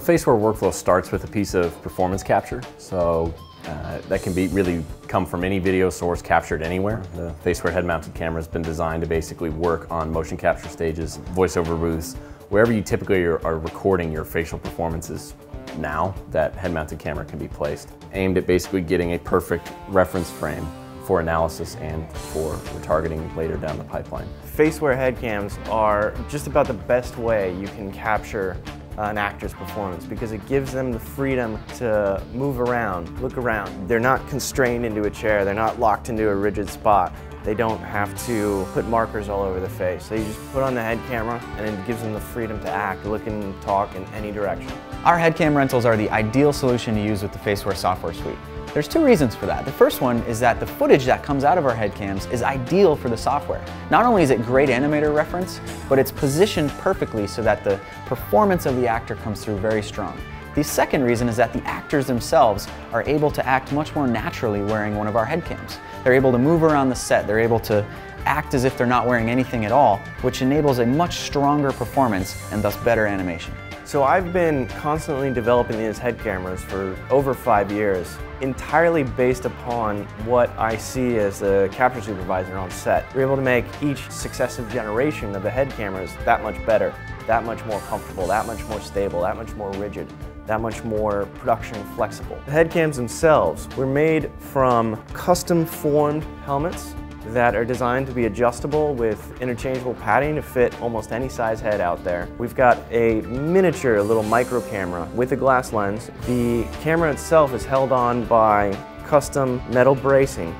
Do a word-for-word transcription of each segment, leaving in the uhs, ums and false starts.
The Faceware workflow starts with a piece of performance capture, so uh, that can be really come from any video source captured anywhere. The Faceware head-mounted camera has been designed to basically work on motion capture stages, voiceover booths, wherever you typically are, are recording your facial performances. Now that head-mounted camera can be placed, aimed at basically getting a perfect reference frame for analysis and for retargeting later down the pipeline. Faceware head cams are just about the best way you can capture an actor's performance because it gives them the freedom to move around, look around. They're not constrained into a chair, they're not locked into a rigid spot. They don't have to put markers all over the face. They just put on the head camera and it gives them the freedom to act, look and talk in any direction. Our head cam rentals are the ideal solution to use with the Faceware software suite. There's two reasons for that. The first one is that the footage that comes out of our head cams is ideal for the software. Not only is it great animator reference, but it's positioned perfectly so that the performance of the actor comes through very strong. The second reason is that the actors themselves are able to act much more naturally wearing one of our head cams. They're able to move around the set, they're able to act as if they're not wearing anything at all, which enables a much stronger performance and thus better animation. So I've been constantly developing these head cameras for over five years, entirely based upon what I see as a capture supervisor on set. We're able to make each successive generation of the head cameras that much better, that much more comfortable, that much more stable, that much more rigid, that much more production flexible. The head cams themselves were made from custom formed helmets that are designed to be adjustable with interchangeable padding to fit almost any size head out there. We've got a miniature little micro camera with a glass lens. The camera itself is held on by custom metal bracing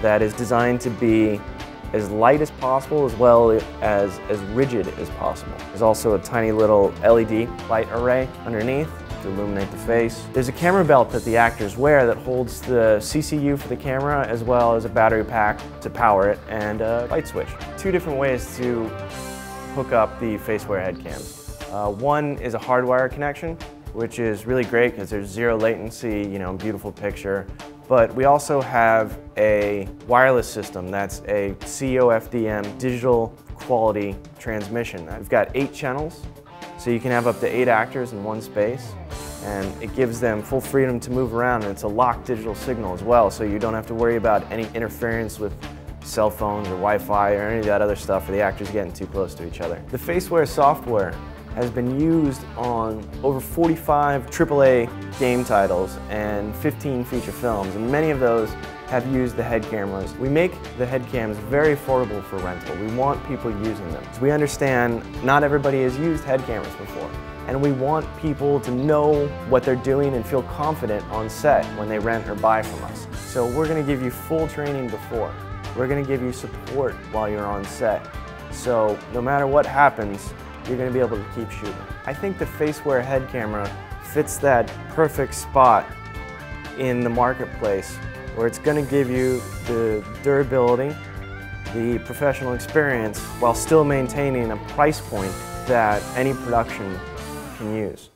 that is designed to be as light as possible as well as as rigid as possible. There's also a tiny little L E D light array underneath to illuminate the face. There's a camera belt that the actors wear that holds the C C U for the camera as well as a battery pack to power it and a light switch. Two different ways to hook up the Faceware head cams. Uh, one is a hardwire connection, which is really great because there's zero latency, you know, beautiful picture. But we also have a wireless system that's a C O F D M digital quality transmission. We've got eight channels, so you can have up to eight actors in one space, and it gives them full freedom to move around, and it's a locked digital signal as well, so you don't have to worry about any interference with cell phones or Wi-Fi or any of that other stuff for the actors getting too close to each other. The Faceware software has been used on over forty-five triple A game titles and fifteen feature films, and many of those have used the head cameras. We make the head cams very affordable for rental. We want people using them. We understand not everybody has used head cameras before, and we want people to know what they're doing and feel confident on set when they rent or buy from us. So we're gonna give you full training before. We're gonna give you support while you're on set. So no matter what happens, you're going to be able to keep shooting. I think the Faceware head camera fits that perfect spot in the marketplace where it's going to give you the durability, the professional experience, while still maintaining a price point that any production can use.